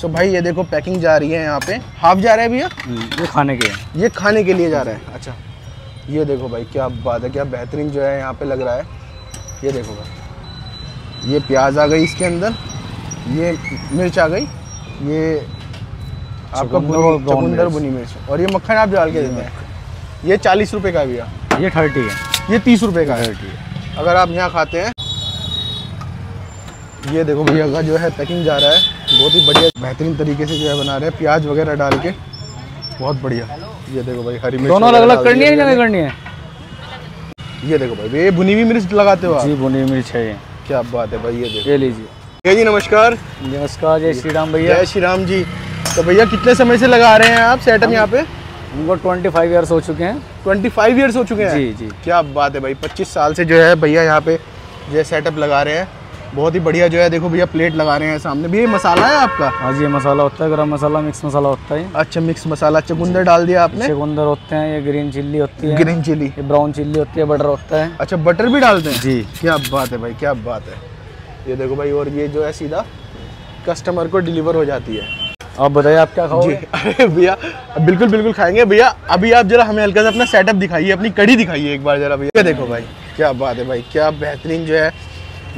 सो भाई ये देखो पैकिंग जा रही है यहाँ पे। हाफ जा रहा है भैया, ये खाने के, ये खाने के लिए जा रहा है। अच्छा ये देखो भाई क्या बात है, क्या बेहतरीन जो है यहाँ पे लग रहा है। ये देखो भाई ये प्याज आ गई इसके अंदर, ये मिर्च आ गई, ये आपका चुकंदर भुनी मिर्च, और ये मक्खन आप डाल के देते हैं। ये 40 रुपये का भैया, ये 30 है, ये 30 रुपये का है अगर आप यहाँ खाते हैं। ये देखो भैया का जो है पैकिंग जा रहा है, बहुत ही बढ़िया बेहतरीन तरीके से जो है बना रहे हैं, प्याज वगैरह डाल के बहुत बढ़िया। ये देखो भाई हरी मिर्च, दोनों अलग अलग करनी है या करनी है? ये देखो भाई ये भुनी हुई मिर्च लगाते हो आप? जी भुनी हुई मिर्च है ये, क्या बात है भाई। ये देखो, ये लीजिए भैया जी। नमस्कार। नमस्कार, जय श्री राम भैया। जय श्री राम जी। तो भैया कितने समय से लगा रहे हैं आप सेटअप यहाँ पे? उनको 25 ईयर्स हो चुके हैं। 25 ईयर्स हो चुके हैं? जी जी। क्या बात है भाई, 25 साल से जो है भैया यहाँ पे जो है सेटअप लगा रहे हैं। बहुत ही बढ़िया जो है, देखो भैया प्लेट लगा रहे हैं सामने। भैया मसाला है आपका? हाँ जी, ये मसाला होता है, गरम मसाला, मिक्स मसाला होता है। अच्छा मिक्स मसाला, चुकंदर डाल दिया आपने? चुकंदर होते हैं, ये ग्रीन चिल्ली होती है, ग्रीन चिल्ली, ये ब्राउन चिल्ली होती है, बटर होता है। अच्छा बटर भी डालते हैं? जी। क्या बात है भाई, क्या बात है। ये देखो भाई, और ये जो है सीधा कस्टमर को डिलीवर हो जाती है। आप बताइए आप क्या खाओगे? अरे भैया बिल्कुल बिल्कुल खाएंगे। भैया अभी आप जरा हमें हल्का सा अपना सेटअप दिखाइए, अपनी कढ़ी दिखाइए एक बार जरा भैया। देखो भाई क्या बात है भाई, क्या बेहतरीन जो है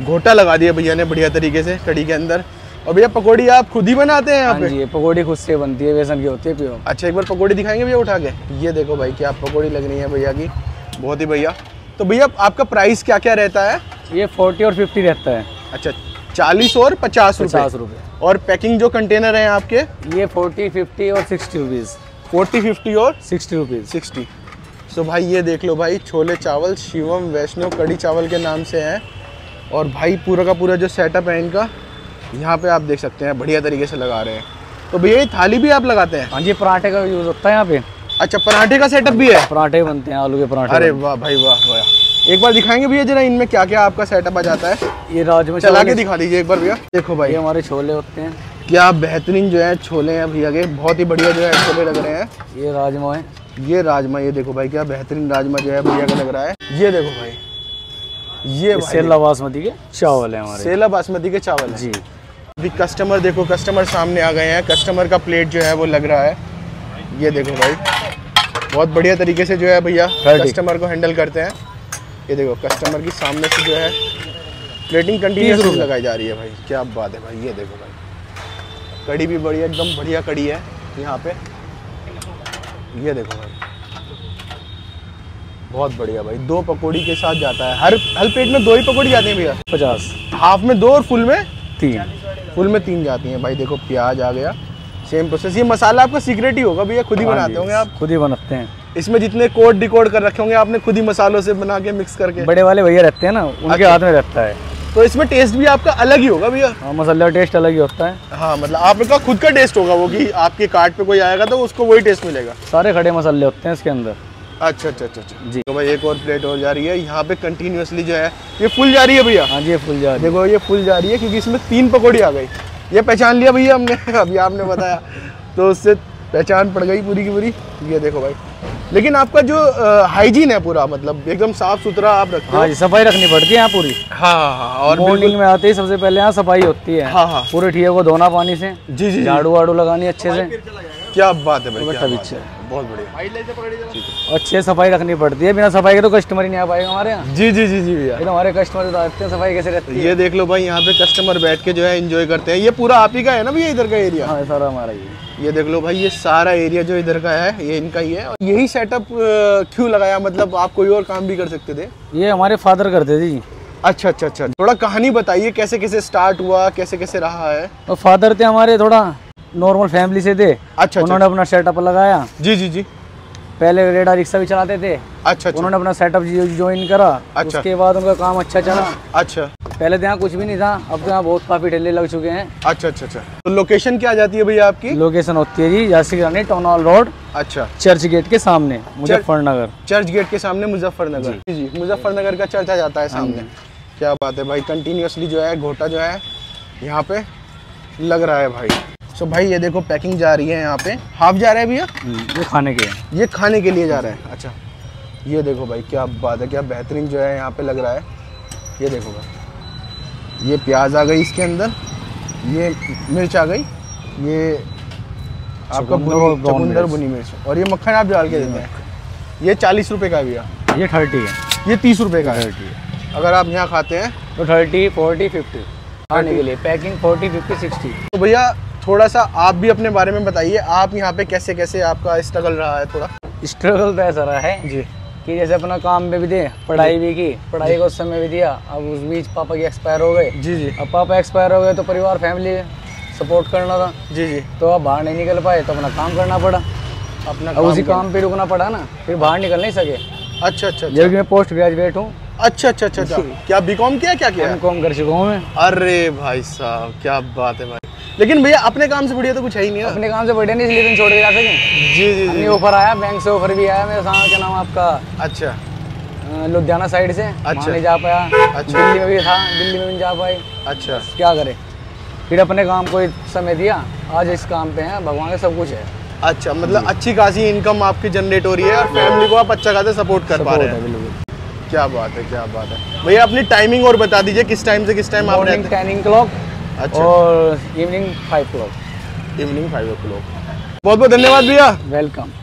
घोटा लगा दिया भैया ने बढ़िया तरीके से कढ़ी के अंदर। और भैया पकौड़ी आप खुद ही बनाते हैं यहाँ पे? जी पकौड़ी खुद से बनती है, बेसन की होती है प्योर। अच्छा एक बार पकौड़ी दिखाएंगे भैया उठा के? ये देखो भाई क्या पकौड़ी लग रही है भैया की, बहुत ही बढ़िया। तो भैया आपका प्राइस क्या क्या रहता है? ये 40 और 50 रहता है। अच्छा 40 और 50 रुपये। और पैकिंग जो कंटेनर हैं आपके? ये 40, 50 और 60 रुपीज़। 40, 50 और 60 रुपीज़। 60। सो भाई ये देख लो भाई, छोले चावल शिवम वैष्णो कढ़ी चावल के नाम से हैं। और भाई पूरा का पूरा जो सेटअप है इनका यहाँ पे आप देख सकते हैं, बढ़िया तरीके से लगा रहे हैं। तो भैया ये थाली भी आप लगाते हैं? हाँ जी, पराठे का यूज़ होता है यहाँ पे। अच्छा पराठे का सेटअप भी है? पराठे बनते हैं, आलू के पराठे। अरे वाह भाई वाह वाह, एक बार दिखाएंगे भैया जरा इनमें क्या क्या आपका सेटअप आ जाता है? ये राजमा चला के दिखा दीजिए एक बार भैया। देखो भाई ये हमारे छोले होते हैं, क्या बेहतरीन जो है छोले हैं भैया के, बहुत ही बढ़िया जो है छोले लग रहे हैं। ये राजमा है, ये राजमा, ये देखो भाई क्या बेहतरीन राजमा जो है भैया का लग रहा है। ये देखो भाई ये सेला बासमती के चावल है हमारे, सेला बासमती के चावल है। जी अभी कस्टमर देखो, कस्टमर सामने आ गए हैं, कस्टमर का प्लेट जो है वो लग रहा है। ये देखो भाई बहुत बढ़िया तरीके से जो है भैया कस्टमर को हैंडल करते हैं। ये देखो कस्टमर की सामने से जो है प्लेटिंग कंटिन्यूस लगाई जा रही है भाई, क्या बात है भाई। ये देखो भाई कढ़ी भी बढ़िया, एकदम बढ़िया कढ़ी है यहाँ पे। ये देखो भाई बहुत बढ़िया भाई, 2 पकौड़ी के साथ जाता है। हर प्लेट में 2 ही पकौड़ी जाती है भैया? 50, हाफ में 2 और फुल में 3। फुल में 3 जाती हैं भाई। देखो प्याज आ गया, सेम प्रोसेस। ये मसाला आपका सीक्रेट ही होगा भैया, खुद ही बनाते होंगे आप? खुद ही बनाते हैं, इसमें जितने कोड डिकोड कर रखे होंगे आपने खुद ही मसालों से बना के मिक्स करके? बड़े वाले भैया रहते हैं ना, उनके हाथ में रहता है, तो इसमें टेस्ट भी आपका अलग ही होगा भैया? हाँ मसाला टेस्ट अलग ही होता है। हाँ मतलब आपका खुद का टेस्ट होगा वो, कि आपके कार्ट पे कोई आएगा तो उसको वही टेस्ट मिलेगा? सारे खड़े मसाले होते हैं इसके अंदर। अच्छा अच्छा अच्छा जी। तो भाई एक और प्लेट हो जा रही है यहाँ पे कंटिन्यूसली जो है, ये फुल जा रही है भैया? हाँ जी ये फुल जा रही है। देखो ये फुल जा रही है क्योंकि इसमें 3 पकौड़ी आ गई, ये पहचान लिया भैया हमने अभी आपने बताया तो उससे पहचान पड़ गई पूरी की पूरी। ये देखो भाई लेकिन आपका जो हाइजीन है पूरा, मतलब एकदम साफ सुथरा आप रखते हैं? हाँ जी सफाई रखनी पड़ती है यहाँ पूरी। हाँ। और मॉर्निंग में आते ही सबसे पहले यहाँ सफाई होती है। हाँ हाँ। पूरे ठिये को धोना पानी से। जी जी। झाड़ू वाड़ू लगानी अच्छे से। क्या बात है भाई, क्या बात है, बहुत बढ़िया। अच्छे सफाई रखनी पड़ती है, बिना सफाई के तो कस्टमर ही नहीं आ पाएगा हमारे यहाँ। जी जी जी जी भैया, हमारे कस्टमर बताते हैं सफाई कैसे रहती है। ये देख लो भाई यहाँ पे कस्टमर बैठ के जो है एंजॉय करते हैं। ये पूरा आप ही का है ना भैया इधर का एरिया? हाँ सारा हमारा ही। ये देख लो भाई ये सारा एरिया जो इधर का है ये इनका ही है। और यही सेटअप क्यों लगाया, मतलब आप कोई और काम भी कर सकते थे? ये हमारे फादर करते थे। अच्छा अच्छा अच्छा, थोड़ा कहानी बताइए कैसे कैसे स्टार्ट हुआ, कैसे कैसे रहा है? फादर थे हमारे, थोड़ा नॉर्मल फैमिली से थे। अच्छा उन्होंने अपना सेटअप लगाया। जी जी जी। पहले रेडा रिक्शा भी चलाते थे। अच्छा उन्होंने अपना सेटअप ज्वाइन करा। अच्छा उसके बाद उनका काम अच्छा चला। अच्छा पहले तो यहाँ कुछ भी नहीं था, अब तो यहाँ बहुत काफी ठेले लग चुके हैं। अच्छा अच्छा अच्छा। तो लोकेशन क्या आ जाती है भैया आपकी? लोकेशन होती है जी झांसी टोनाल रोड। अच्छा चर्च गेट के सामने मुजफ्फरनगर। चर्च गेट के सामने मुजफ्फरनगर। जी जी मुजफ्फरनगर का चर्च आ जाता है सामने। क्या बात है भाई, कंटिन्यूसली जो है घोटा जो है यहाँ पे लग रहा है भाई। तो भाई ये देखो पैकिंग जा रही है यहाँ पे। हाफ जा रहा है भैया? ये खाने के, ये खाने के लिए जा रहा है। अच्छा ये देखो भाई क्या बात है, क्या बेहतरीन जो है यहाँ पे लग रहा है। ये देखो भाई ये प्याज आ गई इसके अंदर, ये मिर्च आ गई, ये आपका चुकंदर बुनी मिर्च और ये मक्खन आप डाल के देते हैं। ये 40 रुपये का भी है, ये 30 है, ये 30 रुपये का है। अगर आप यहाँ खाते हैं तो 30, 40, 50 खाने के लिए पैकिंग 40, 50, 60। तो भैया थोड़ा सा आप भी अपने बारे में बताइए, आप यहाँ पे कैसे कैसे आपका स्ट्रगल रहा है? थोड़ा स्ट्रगल तो ऐसा रहा है जी कि जैसे अपना काम में भी दे, पढ़ाई भी की, पढ़ाई को समय भी दिया। अब उस बीच पापा की एक्सपायर हो गए जी जी। अब पापा एक्सपायर हो गए तो परिवार फैमिली सपोर्ट करना था जी जी। तो अब बाहर नहीं निकल पाए तो अपना काम करना पड़ा, अपना उसी काम पे रुकना पड़ा ना, फिर बाहर निकल नहीं सके। अच्छा अच्छा, जबकि मैं पोस्ट ग्रेजुएट हूँ। अच्छा अच्छा अच्छा, क्या बीकॉम किया? क्या किया? बीकॉम कर चुका हूँ मैं। अरे भाई साहब क्या बात है भाई, लेकिन भैया अपने काम से बढ़िया तो कुछ है ही नहीं है। अपने काम से बढ़िया नहीं, इसलिए तुम छोड़ के जा सके जी जी जी। ऑफर आया बैंक से, ऑफर भी आया मेरे सामने, क्या नाम आपका, अच्छा लुधियाना साइड से, अच्छा नहीं जा पाया। अच्छा दिल्ली में भी था, दिल्ली में भी जा पाए। अच्छा क्या करे, फिर अपने काम को समय दिया, आज इस काम पे है, भगवान का सब कुछ है। अच्छा मतलब अच्छी खासी इनकम आपकी जनरेट हो रही है और फैमिली को आप अच्छा खासा सपोर्ट कर पा रहे हैं। क्या बात है, क्या बात है। भैया अपनी टाइमिंग और बता दीजिए, किस टाइम से किस टाइम आप? 10 o'clock अच्छा। और इवनिंग 5 o'clock। बहुत बहुत धन्यवाद भैया, वेलकम।